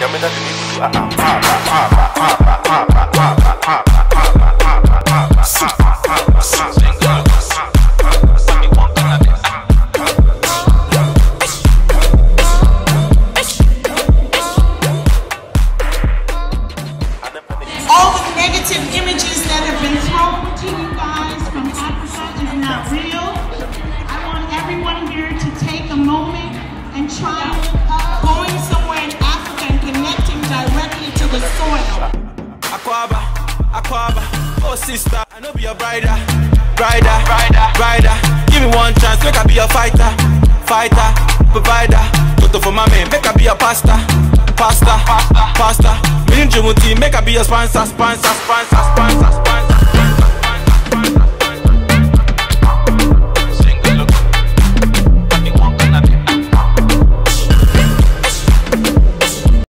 coming up to me. Oh sister, I know be your brider, brider, brider, brider. Give me one chance, make I be a fighter, fighter, provider. Toto for my man, make I be a pasta, pasta, pasta, pasta. Me and Jumuti, make I be a sponsor, sponsor, sponsor, sponsor, sponsor, sponsor, sponsor.